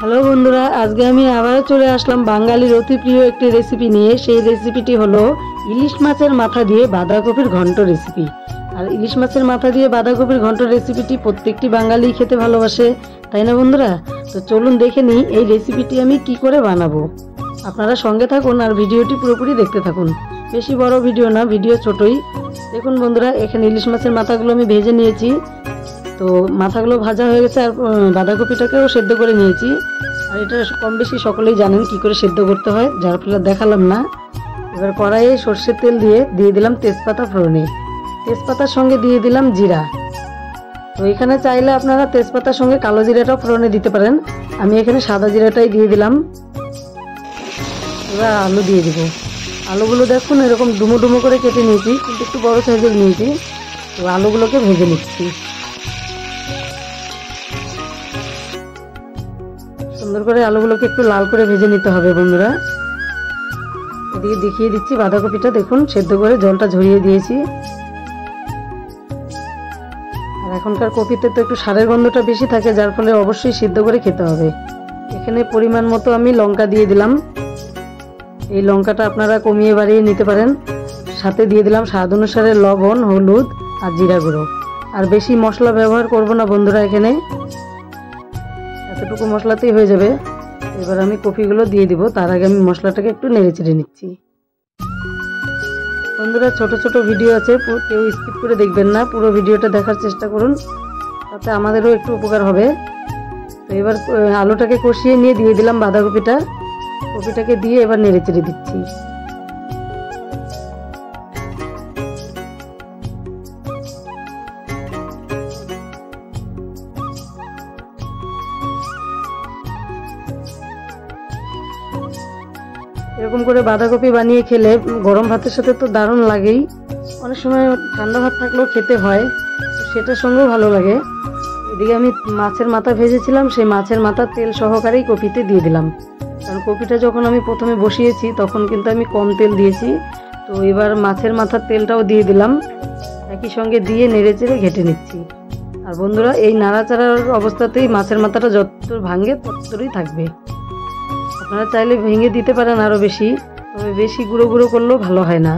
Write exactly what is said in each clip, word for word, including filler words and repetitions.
Hello বন্ধুরা, আজকে আমি আবারও চলে আসলাম বাঙালির অতি প্রিয় একটি রেসিপি নিয়ে। সেই রেসিপিটি হলো ইলিশ মাছের মাথা দিয়ে বাঁধাকপির ঘন্ট রেসিপি। আর ইলিশ মাছের মাথা দিয়ে বাঁধাকপির ঘন্ট রেসিপিটি প্রত্যেকটি বাঙালি খেতে ভালোবাসে, তাই না বন্ধুরা? তো চলুন দেখে নিই এই রেসিপিটি আমি কি করে বানাবো। আপনারা সঙ্গে থাকুন আর ভিডিওটি পুরোপুরি দেখতে থাকুন। বেশি বড় ভিডিও না, ভিডিও ছোটই। দেখুন বন্ধুরা, এখানে ইলিশ মাছের মাথাগুলো আমি ভেজে নিয়েছি। তো মাথাগুলো ভাজা হয়ে গেছে, আর বাঁধাকপিটাকেও সেদ্ধ করে নিয়েছি। আর এটা কম বেশি সকলেই জানেন কি করে সেদ্ধ করতে হয়, যার ফলে দেখালাম না। এবার কড়াইয়ে সর্ষের তেল দিয়ে দিয়ে দিলাম তেজপাতা ফোড়নে। তেজপাতার সঙ্গে দিয়ে দিলাম জিরা। তো এখানে চাইলে আপনারা তেজপাতার সঙ্গে কালো জিরাটাও ফোড়নে দিতে পারেন। আমি এখানে সাদা জিরাটাই দিয়ে দিলাম। এবার আলু দিয়ে দেবো। আলুগুলো দেখুন এরকম ডুমো ডুমো করে কেটে নিয়েছি, কিন্তু একটু বড় সাইজের নিয়েছি। তো আলুগুলোকে ভেজে নিচ্ছি। সুন্দর করে আলুগুলোকে একটু লাল করে ভেজে নিতে হবে বন্ধুরা। এদিকে দেখিয়ে দিচ্ছি বাঁধাকপিটা, দেখুন সেদ্ধ করে জলটা ঝরিয়ে দিয়েছি। আর এখনকার কপিতে তো একটু সারের গন্ধটা বেশি থাকে, যার ফলে অবশ্যই সিদ্ধ করে খেতে হবে। এখানে পরিমাণ মতো আমি লঙ্কা দিয়ে দিলাম। এই লঙ্কাটা আপনারা কমিয়ে বাড়িয়ে নিতে পারেন। সাথে দিয়ে দিলাম স্বাদ অনুসারে লবণ, হলুদ আর জিরা গুঁড়ো। আর বেশি মশলা ব্যবহার করব না বন্ধুরা, এখানে এতটুকু মশলাতেই হয়ে যাবে। এবার আমি কপিগুলো দিয়ে দিব। তার আগে আমি মশলাটাকে একটু নেড়ে চেড়ে নিচ্ছি। বন্ধুরা, ছোট ছোট ভিডিও আছে, কেউ স্কিপ করে দেখবেন না, পুরো ভিডিওটা দেখার চেষ্টা করুন, তাতে আমাদেরও একটু উপকার হবে। তো এবার আলুটাকে কষিয়ে নিয়ে দিয়ে দিলাম বাঁধাকপিটা। কপিটাকে দিয়ে এবার নেড়ে চেড়ে দিচ্ছি। এরকম করে বাঁধাকপি বানিয়ে খেলে গরম ভাতের সাথে তো দারুণ লাগেই। অনেক সময় ঠান্ডা ভাত থাকলেও খেতে হয়, সেটার সঙ্গেও ভালো লাগে। এদিকে আমি মাছের মাথা ভেজেছিলাম, সেই মাছের মাথা তেল সহকারেই কপিতে দিয়ে দিলাম। কারণ কপিটা যখন আমি প্রথমে বসিয়েছি তখন কিন্তু আমি কম তেল দিয়েছি। তো এবার মাছের মাথার তেলটাও দিয়ে দিলাম, একই সঙ্গে দিয়ে নেড়ে চেড়ে ঘেঁটে নিচ্ছি। আর বন্ধুরা, এই নাড়াচাড়ার অবস্থাতেই মাছের মাথাটা যতদূর ভাঙে ততদূরই থাকবে। আপনারা চাইলে ভেঙে দিতে পারেন আরও বেশি, তবে বেশি গুঁড়ো গুঁড়ো করলেও ভালো হয় না।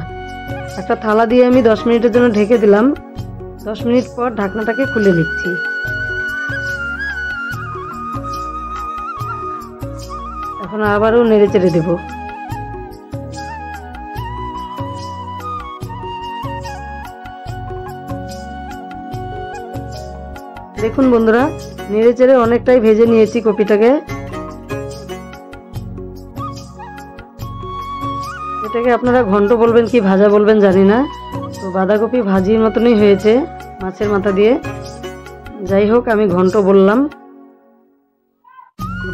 একটা থালা দিয়ে আমি দশ মিনিটের জন্য ঢেকে দিলাম। দশ মিনিট পর ঢাকনাটাকে খুলে নিচ্ছি। এখন আবারও নেড়ে চেড়ে দেব। দেখুন বন্ধুরা, নেড়ে চেড়ে অনেকটাই ভেজে নিয়েছি কপিটাকে। এটাকে আপনারা ঘন্ট বলবেন কি ভাজা বলবেন জানি না। তো বাঁধাকপি ভাজির মতনই হয়েছে মাছের মাথা দিয়ে। যাই হোক, আমি ঘন্ট বললাম।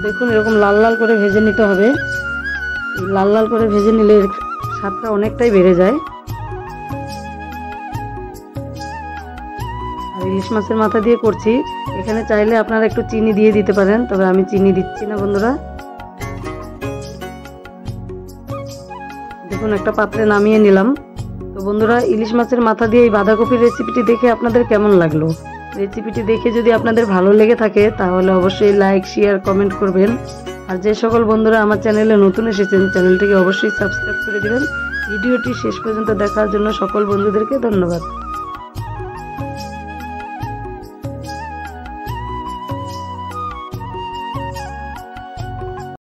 দেখুন এরকম লাল লাল করে ভেজে নিতে হবে। লাল লাল করে ভেজে নিলে স্বাদটা অনেকটাই বেড়ে যায়। আর ইলিশ মাছের মাথা দিয়ে করছি, এখানে চাইলে আপনারা একটু চিনি দিয়ে দিতে পারেন, তবে আমি চিনি দিচ্ছি না বন্ধুরা। দেখুন একটা পাত্রে নামিয়ে নিলাম। তো বন্ধুরা, ইলিশ মাছের মাথা দিয়ে এই বাঁধাকপির রেসিপিটি দেখে আপনাদের কেমন লাগলো? রেসিপিটি দেখে যদি আপনাদের ভালো লেগে থাকে তাহলে অবশ্যই লাইক, শেয়ার, কমেন্ট করবেন। আর যে সকল বন্ধুরা আমার চ্যানেলে নতুন এসেছেন, চ্যানেলটিকে অবশ্যই সাবস্ক্রাইব করে দেবেন। ভিডিওটি শেষ পর্যন্ত দেখার জন্য সকল বন্ধুদেরকে ধন্যবাদ।